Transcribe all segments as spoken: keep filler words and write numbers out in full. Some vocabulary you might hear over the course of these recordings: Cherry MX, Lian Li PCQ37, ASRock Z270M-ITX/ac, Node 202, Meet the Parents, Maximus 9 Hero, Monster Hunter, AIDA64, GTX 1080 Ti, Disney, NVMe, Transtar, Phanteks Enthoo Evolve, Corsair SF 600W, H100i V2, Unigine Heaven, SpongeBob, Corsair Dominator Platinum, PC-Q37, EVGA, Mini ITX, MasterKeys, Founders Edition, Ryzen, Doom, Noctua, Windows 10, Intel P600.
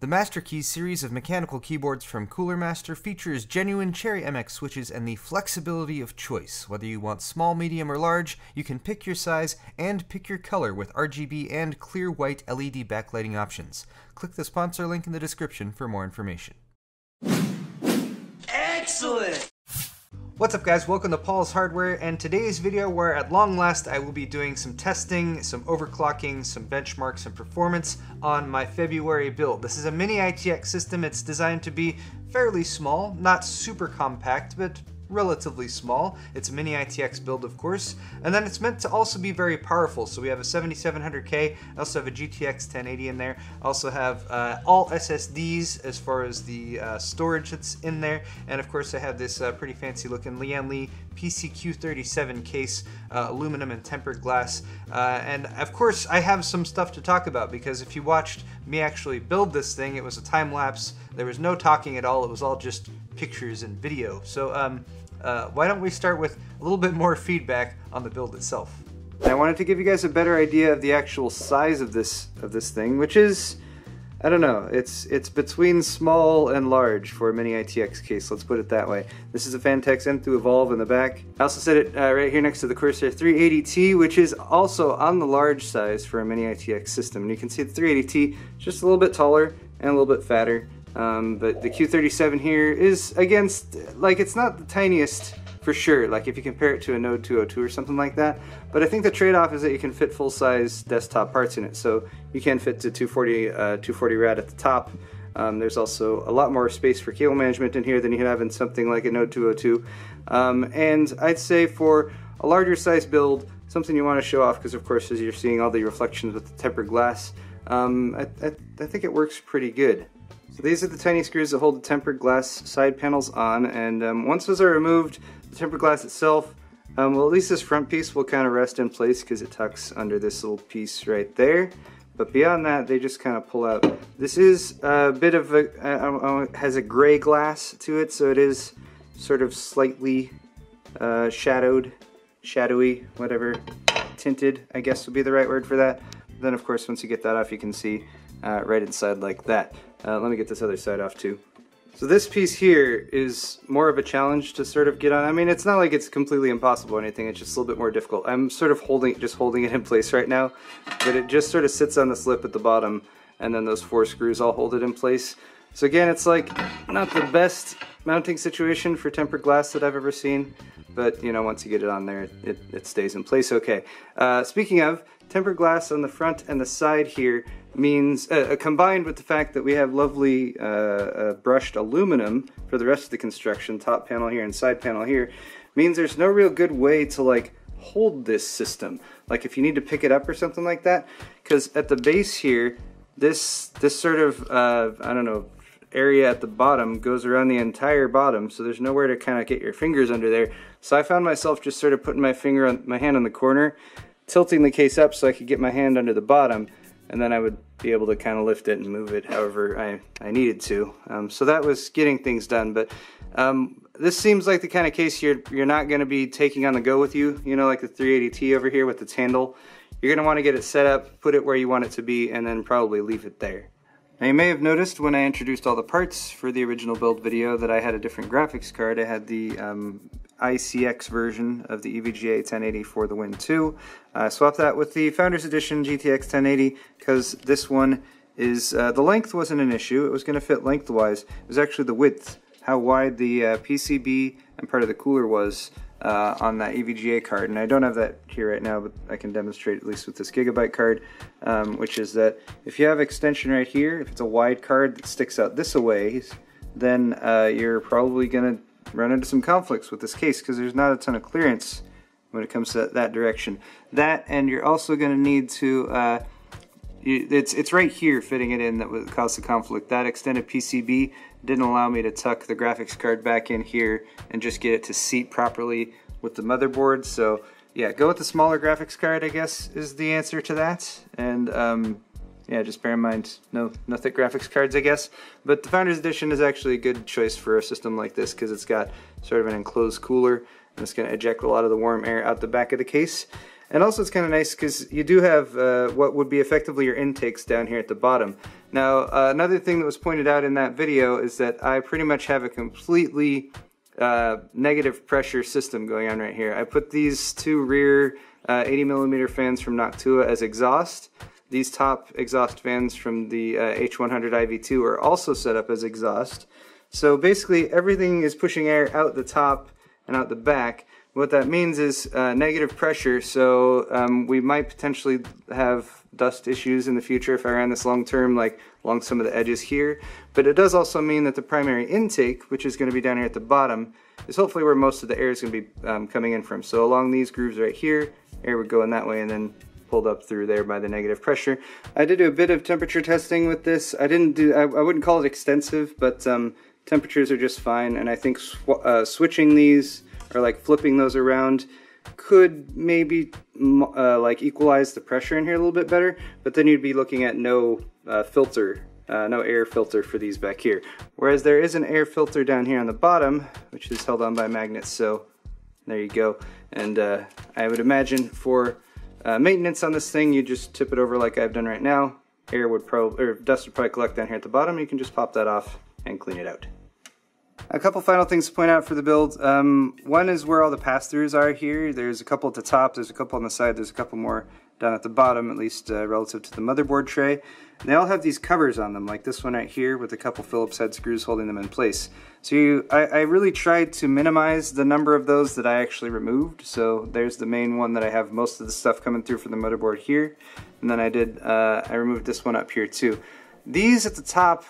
The MasterKeys series of mechanical keyboards from Cooler Master features genuine Cherry M X switches and the flexibility of choice. Whether you want small, medium, or large, you can pick your size and pick your color with R G B and clear white L E D backlighting options. Click the sponsor link in the description for more information. Excellent! What's up guys, welcome to Paul's Hardware, and today's video where at long last I will be doing some testing, some overclocking, some benchmarks and performance on my February build. This is a mini I T X system. It's designed to be fairly small, not super compact, but relatively small. It's a mini I T X build, of course, and then it's meant to also be very powerful. So we have a seventy-seven hundred K, I also have a G T X ten eighty in there, I also have uh, all S S Ds as far as the uh, storage that's in there, and of course I have this uh, pretty fancy looking Lian Li P C Q thirty-seven case, uh, aluminum and tempered glass, uh, and of course I have some stuff to talk about, because if you watched me actually build this thing, it was a time lapse, there was no talking at all, it was all just pictures and video. So um, uh, why don't we start with a little bit more feedback on the build itself. I wanted to give you guys a better idea of the actual size of this of this thing, which is, I don't know, it's it's between small and large for a mini I T X case, let's put it that way. This is a Phanteks Enthoo Evolve in the back. I also set it uh, right here next to the Corsair three eighty T, which is also on the large size for a mini I T X system. And you can see the three eighty T just a little bit taller and a little bit fatter. Um, but the Q thirty-seven here is, against, like, it's not the tiniest for sure, like if you compare it to a Node two oh two or something like that, but I think the trade-off is that you can fit full-size desktop parts in it, so you can fit to two forty, uh, two forty rad at the top. Um, there's also a lot more space for cable management in here than you have in something like a Node two oh two, um, and I'd say for a larger size build, something you want to show off, because of course as you're seeing all the reflections with the tempered glass, um, I, I, I think it works pretty good. So these are the tiny screws that hold the tempered glass side panels on, and um, once those are removed, the tempered glass itself, um, well, at least this front piece will kind of rest in place because it tucks under this little piece right there. But beyond that, they just kind of pull out. This is a bit of a, uh, has a gray glass to it, so it is sort of slightly uh, shadowed, shadowy, whatever, tinted, I guess would be the right word for that. Then of course, once you get that off, you can see uh, right inside like that. Uh, let me get this other side off too. So this piece here is more of a challenge to sort of get on. I mean, it's not like it's completely impossible or anything, it's just a little bit more difficult. I'm sort of holding, just holding it in place right now, but it just sort of sits on this lip at the bottom, and then those four screws all hold it in place. So again, it's like not the best mounting situation for tempered glass that I've ever seen, but you know, once you get it on there, it, it stays in place okay. Uh, speaking of, tempered glass on the front and the side here means, uh, combined with the fact that we have lovely uh, uh, brushed aluminum for the rest of the construction, top panel here and side panel here, means there's no real good way to like hold this system. Like if you need to pick it up or something like that, because at the base here, this, this sort of, uh, I don't know, area at the bottom goes around the entire bottom, so there's nowhere to kind of get your fingers under there. So I found myself just sort of putting my finger on, my hand on the corner, tilting the case up so I could get my hand under the bottom, and then I would be able to kind of lift it and move it however I, I needed to. Um, so that was getting things done, but um, this seems like the kind of case you're, you're not gonna be taking on the go with you, you know, like the three eighty T over here with its handle. You're gonna wanna get it set up, put it where you want it to be, and then probably leave it there. Now you may have noticed when I introduced all the parts for the original build video that I had a different graphics card. I had the um, I C X version of the E V G A ten eighty for the Win two. I uh, swapped that with the Founders Edition G T X ten eighty because this one is, uh, the length wasn't an issue, it was going to fit lengthwise. It was actually the width, how wide the uh, P C B and part of the cooler was uh, on that E V G A card. And I don't have that here right now, but I can demonstrate at least with this Gigabyte card, um, which is that if you have extension right here, if it's a wide card that sticks out this away, then uh, you're probably going to run into some conflicts with this case because there's not a ton of clearance when it comes to that, that direction. That, and you're also going to need to, uh, you, it's, it's right here fitting it in that would cause the conflict. That extended P C B didn't allow me to tuck the graphics card back in here and just get it to seat properly with the motherboard. So yeah, go with the smaller graphics card, I guess, is the answer to that. And um, yeah, just bear in mind, no, no thick graphics cards, I guess. But the Founders Edition is actually a good choice for a system like this because it's got sort of an enclosed cooler. And it's going to eject a lot of the warm air out the back of the case. And also it's kind of nice because you do have uh, what would be effectively your intakes down here at the bottom. Now uh, another thing that was pointed out in that video is that I pretty much have a completely uh, negative pressure system going on right here. I put these two rear uh, eighty millimeter fans from Noctua as exhaust. These top exhaust fans from the uh, H one hundred i V two are also set up as exhaust. So basically everything is pushing air out the top and out the back. What that means is uh, negative pressure, so um, we might potentially have dust issues in the future if I ran this long term, like along some of the edges here. But it does also mean that the primary intake, which is going to be down here at the bottom, is hopefully where most of the air is going to be um, coming in from. So along these grooves right here, air would go in that way and then pulled up through there by the negative pressure. I did do a bit of temperature testing with this. I didn't do, I, I wouldn't call it extensive, but um, temperatures are just fine, and I think sw uh, switching these or like flipping those around could maybe uh, like equalize the pressure in here a little bit better, but then you'd be looking at no uh, filter, uh, no air filter for these back here. Whereas there is an air filter down here on the bottom, which is held on by magnets, so there you go. And uh, I would imagine for Uh, maintenance on this thing, you just tip it over like I've done right now. Air would probably, or dust would probably collect down here at the bottom. You can just pop that off and clean it out. A couple final things to point out for the build. Um, one is where all the pass-throughs are here. There's a couple at the top, there's a couple on the side, there's a couple more down at the bottom, at least uh, relative to the motherboard tray. And they all have these covers on them, like this one right here with a couple Phillips head screws holding them in place. So you, I, I really tried to minimize the number of those that I actually removed. So there's the main one that I have most of the stuff coming through for the motherboard here. And then I did, uh, I removed this one up here too. These at the top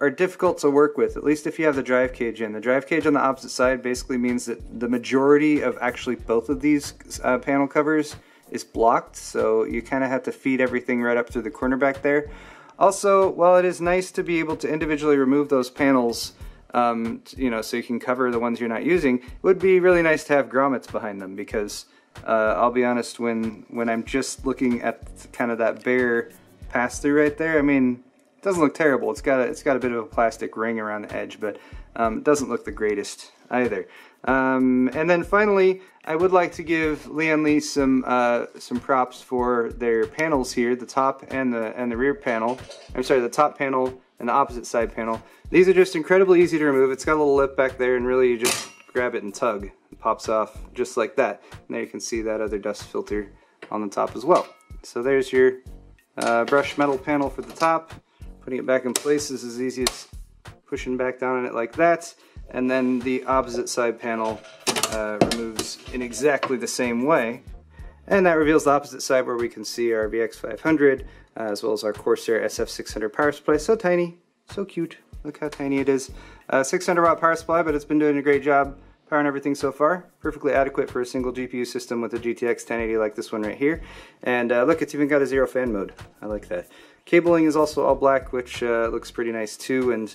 are difficult to work with, at least if you have the drive cage in. The drive cage on the opposite side basically means that the majority of actually both of these uh, panel covers is blocked, so you kind of have to feed everything right up through the corner back there. Also, while it is nice to be able to individually remove those panels, um, you know, so you can cover the ones you're not using, it would be really nice to have grommets behind them, because uh, I'll be honest, when, when I'm just looking at kind of that bare pass-through right there, I mean, it doesn't look terrible. It's got a, it's got a bit of a plastic ring around the edge, but um, it doesn't look the greatest either. Um, and then finally, I would like to give Lian Li some uh, some props for their panels here, the top and the and the rear panel. I'm sorry, the top panel and the opposite side panel. These are just incredibly easy to remove. It's got a little lip back there, and really you just grab it and tug. It pops off just like that. And there you can see that other dust filter on the top as well. So there's your uh, brushed metal panel for the top. Putting it back in place is as easy as pushing back down on it like that. And then the opposite side panel uh, removes in exactly the same way. And that reveals the opposite side where we can see our V X five hundred, uh, as well as our Corsair S F six hundred power supply. So tiny, so cute. Look how tiny it is. Uh, six hundred watt power supply, but it's been doing a great job powering everything so far. Perfectly adequate for a single G P U system with a G T X ten eighty like this one right here. And uh, look, it's even got a zero fan mode. I like that. Cabling is also all black, which uh, looks pretty nice too. And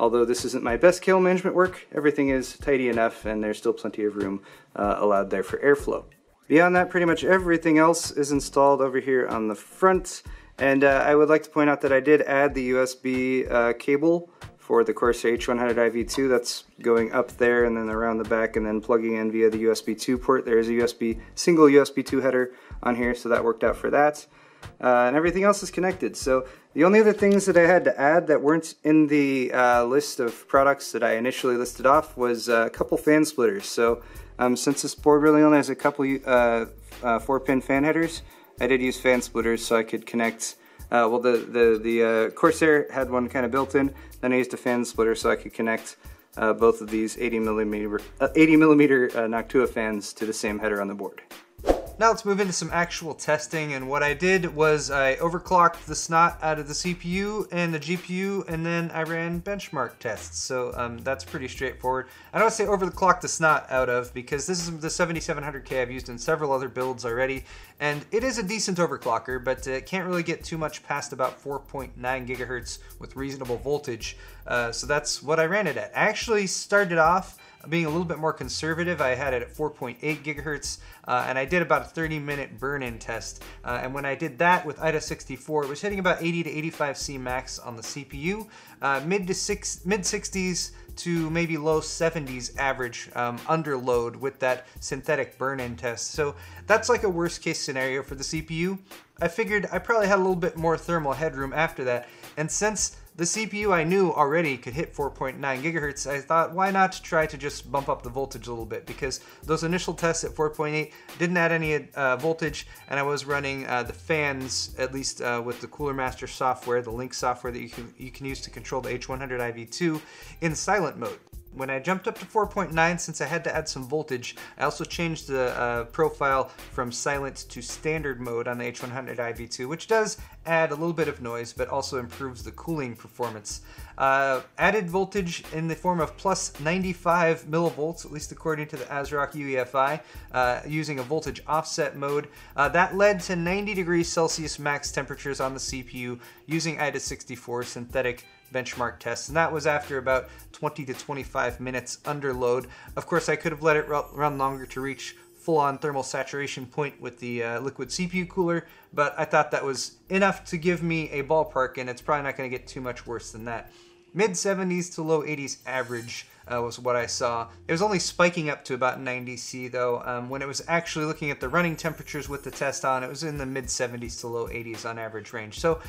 although this isn't my best cable management work, everything is tidy enough and there's still plenty of room uh, allowed there for airflow. Beyond that, pretty much everything else is installed over here on the front. And uh, I would like to point out that I did add the U S B uh, cable for the Corsair H one hundred i V two. That's going up there and then around the back and then plugging in via the U S B two port. There is a U S B, single U S B two header on here, so that worked out for that. Uh, and everything else is connected. So the only other things that I had to add that weren't in the uh, list of products that I initially listed off was uh, a couple fan splitters. So um, since this board really only has a couple uh, uh, four pin fan headers, I did use fan splitters so I could connect. Uh, well, the the, the uh, Corsair had one kind of built in. Then I used a fan splitter so I could connect uh, both of these eighty millimeter uh, Noctua fans to the same header on the board. Now let's move into some actual testing, and what I did was I overclocked the snot out of the C P U and the G P U, and then I ran benchmark tests, so um, that's pretty straightforward. I don't say overclock the snot out of, because this is the seventy-seven hundred K I've used in several other builds already, and it is a decent overclocker, but it can't really get too much past about four point nine gigahertz with reasonable voltage, uh, so that's what I ran it at. I actually started off being a little bit more conservative, I had it at four point eight gigahertz, uh, and I did about a thirty minute burn-in test. Uh, and when I did that with AIDA sixty-four, it was hitting about eighty to eighty-five C max on the C P U, uh, mid to six, mid sixties to maybe low seventies average um, under load with that synthetic burn-in test. So that's like a worst case scenario for the C P U. I figured I probably had a little bit more thermal headroom after that, and since the C P U I knew already could hit four point nine gigahertz, I thought, why not try to just bump up the voltage a little bit, because those initial tests at four point eight didn't add any uh, voltage, and I was running uh, the fans, at least uh, with the Cooler Master software, the Link software that you can, you can use to control the H one hundred i V two, in silent mode. When I jumped up to four point nine, since I had to add some voltage, I also changed the uh, profile from silent to standard mode on the H one hundred i V two, which does add a little bit of noise, but also improves the cooling performance. Uh, added voltage in the form of plus ninety-five millivolts, at least according to the ASRock U E F I, uh, using a voltage offset mode. Uh, that led to ninety degrees Celsius max temperatures on the C P U using AIDA sixty-four synthetic benchmark tests, and that was after about twenty to twenty-five minutes under load. Of course, I could have let it run longer to reach full-on thermal saturation point with the uh, liquid C P U cooler, but I thought that was enough to give me a ballpark, and it's probably not going to get too much worse than that. Mid seventies to low eighties average uh, was what I saw. It was only spiking up to about ninety C though. Um, when it was actually looking at the running temperatures with the test on, it was in the mid seventies to low eighties on average range. So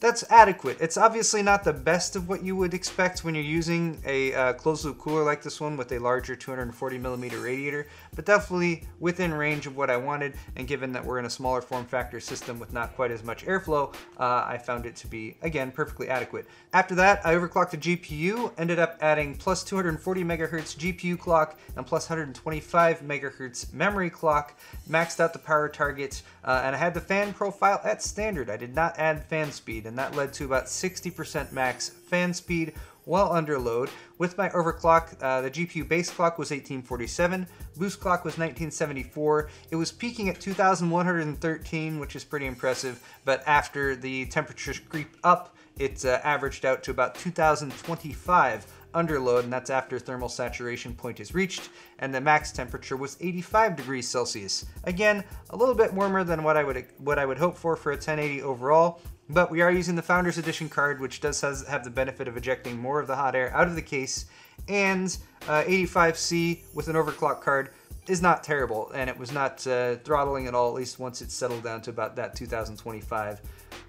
that's adequate. It's obviously not the best of what you would expect when you're using a uh, closed-loop cooler like this one with a larger two hundred forty millimeter radiator, but definitely within range of what I wanted, and given that we're in a smaller form factor system with not quite as much airflow, uh, I found it to be, again, perfectly adequate. After that, I overclocked the G P U, ended up adding plus two hundred forty megahertz G P U clock and plus one hundred twenty-five megahertz memory clock, maxed out the power target, uh, and I had the fan profile at standard. I did not add fan speed, and that led to about sixty percent max fan speed while under load. With my overclock, uh, the G P U base clock was eighteen forty-seven, boost clock was nineteen seventy-four. It was peaking at two thousand one hundred thirteen, which is pretty impressive, but after the temperatures creep up, it uh, averaged out to about two thousand twenty-five under load, and that's after thermal saturation point is reached, and the max temperature was eighty-five degrees Celsius. Again, a little bit warmer than what I would what I would hope for for a ten eighty overall, but we are using the Founders Edition card, which does has, have the benefit of ejecting more of the hot air out of the case, and uh, eighty-five C with an overclock card is not terrible, and it was not uh, throttling at all, at least once it settled down to about that two thousand twenty-five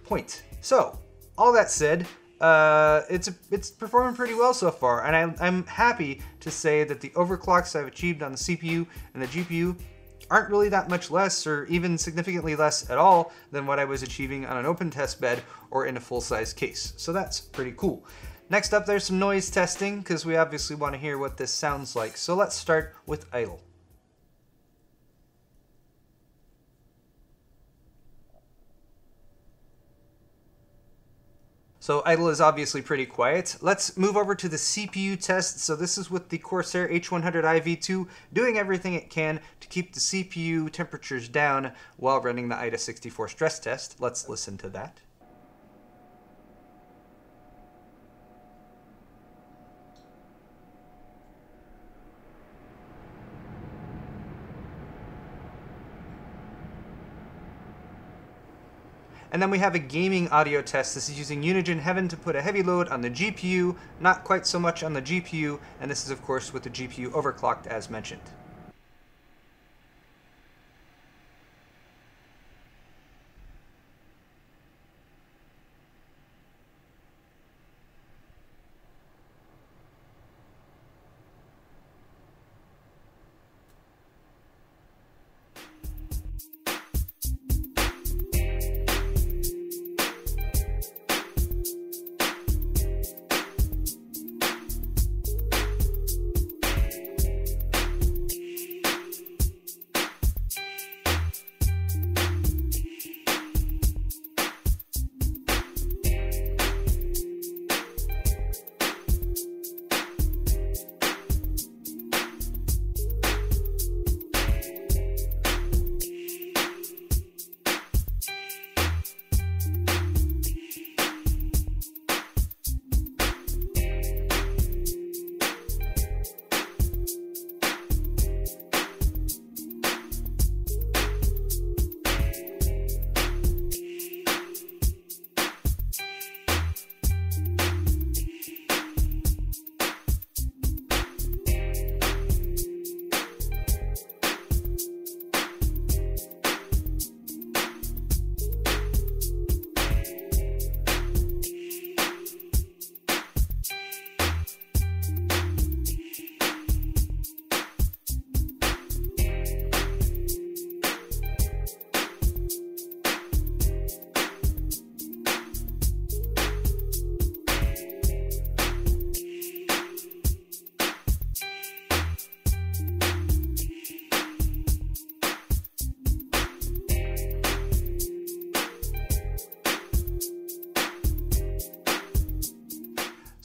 point. So, all that said, uh, it's, it's performing pretty well so far, and I, I'm happy to say that the overclocks I've achieved on the C P U and the G P U aren't really that much less, or even significantly less at all, than what I was achieving on an open test bed or in a full-size case. So that's pretty cool. Next up, there's some noise testing, because we obviously want to hear what this sounds like. So let's start with idle. So idle is obviously pretty quiet. Let's move over to the C P U test. So this is with the Corsair H one hundred i V two, doing everything it can to keep the C P U temperatures down while running the AIDA sixty-four stress test. Let's listen to that. And then we have a gaming audio test. This is using Unigine Heaven to put a heavy load on the G P U, not quite so much on the G P U, and this is of course with the G P U overclocked as mentioned.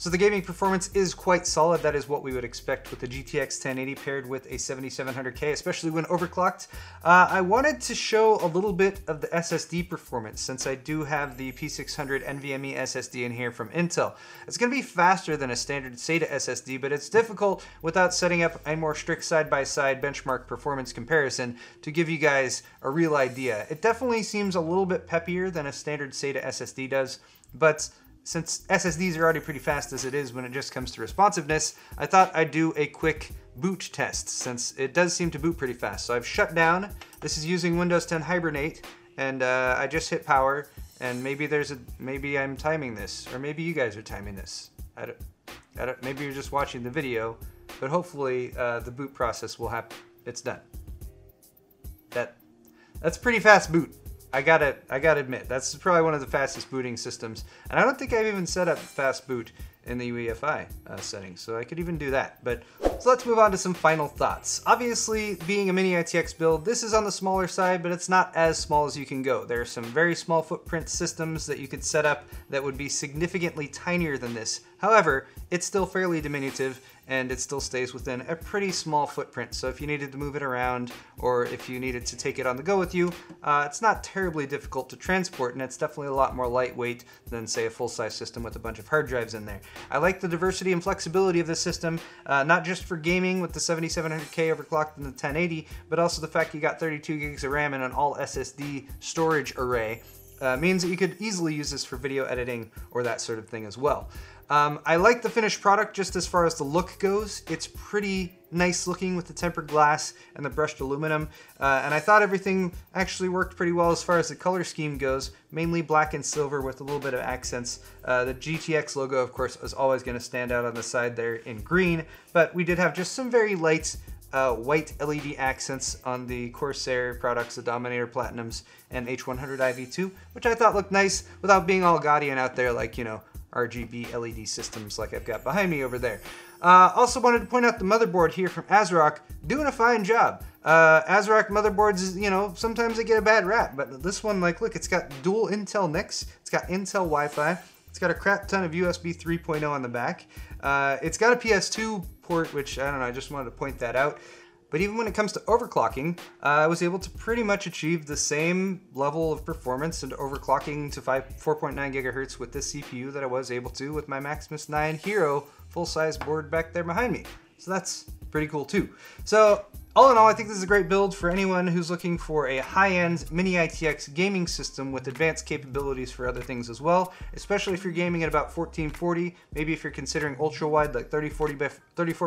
So the gaming performance is quite solid. That is what we would expect with the G T X ten eighty paired with a seventy-seven hundred K, especially when overclocked. Uh, I wanted to show a little bit of the S S D performance since I do have the P six hundred NVMe S S D in here from Intel. It's going to be faster than a standard SATA S S D, but it's difficult without setting up a more strict side-by-side benchmark performance comparison to give you guys a real idea. It definitely seems a little bit peppier than a standard SATA S S D does, but since S S Ds are already pretty fast as it is when it just comes to responsiveness, I thought I'd do a quick boot test since it does seem to boot pretty fast. So I've shut down. This is using Windows ten Hibernate, and uh, I just hit power. And maybe there's a maybe I'm timing this, or maybe you guys are timing this. I don't, I don't, maybe you're just watching the video, but hopefully uh, the boot process will happen. It's done. That that's pretty fast boot. I gotta, I gotta admit, that's probably one of the fastest booting systems. And I don't think I've even set up fast boot in the U E F I uh, settings, so I could even do that. But so let's move on to some final thoughts. Obviously, being a Mini I T X build, this is on the smaller side, but it's not as small as you can go. There are some very small footprint systems that you could set up that would be significantly tinier than this. However, it's still fairly diminutive, and it still stays within a pretty small footprint. So if you needed to move it around, or if you needed to take it on the go with you, uh, it's not terribly difficult to transport, and it's definitely a lot more lightweight than, say, a full-size system with a bunch of hard drives in there. I like the diversity and flexibility of this system, uh, not just for gaming with the seventy-seven hundred K overclocked in the ten eighty, but also the fact you got thirty-two gigs of RAM and an all S S D storage array uh, means that you could easily use this for video editing or that sort of thing as well. Um, I like the finished product just as far as the look goes. It's pretty nice looking with the tempered glass and the brushed aluminum. Uh, and I thought everything actually worked pretty well as far as the color scheme goes, mainly black and silver with a little bit of accents. Uh, the G T X logo, of course, is always going to stand out on the side there in green, but we did have just some very light Uh, white L E D accents on the Corsair products, the Dominator Platinums and H one hundred i V two, which I thought looked nice without being all gaudy and out there like, you know, R G B L E D systems like I've got behind me over there. Uh, also wanted to point out the motherboard here from ASRock, doing a fine job. Uh, ASRock motherboards, you know, sometimes they get a bad rap, but this one, like, look, it's got dual Intel N I Cs, it's got Intel Wi-Fi, it's got a crap ton of U S B three point oh on the back. Uh, it's got a P S two port, which I don't know, I just wanted to point that out. But even when it comes to overclocking, uh, I was able to pretty much achieve the same level of performance and overclocking to four point nine gigahertz with this C P U that I was able to with my Maximus nine Hero full-size board back there behind me. So that's pretty cool too. So all in all, I think this is a great build for anyone who's looking for a high-end Mini I T X gaming system with advanced capabilities for other things as well, especially if you're gaming at about fourteen forty, maybe if you're considering ultra-wide like thirty-four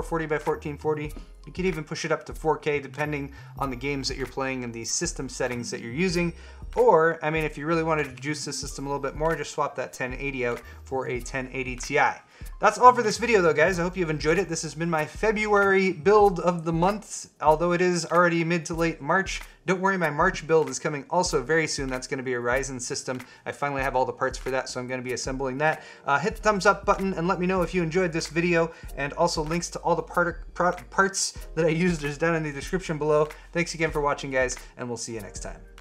forty by fourteen forty, you could even push it up to four K depending on the games that you're playing and the system settings that you're using. Or, I mean, if you really wanted to juice this system a little bit more, just swap that ten eighty out for a ten eighty Ti. That's all for this video though, guys. I hope you've enjoyed it. This has been my February build of the month, although it is already mid to late March. Don't worry, my March build is coming also very soon. That's gonna be a Ryzen system. I finally have all the parts for that, so I'm gonna be assembling that. Uh, hit the thumbs up button and let me know if you enjoyed this video, and also links to all the part part parts that I used is down in the description below. Thanks again for watching, guys, and we'll see you next time.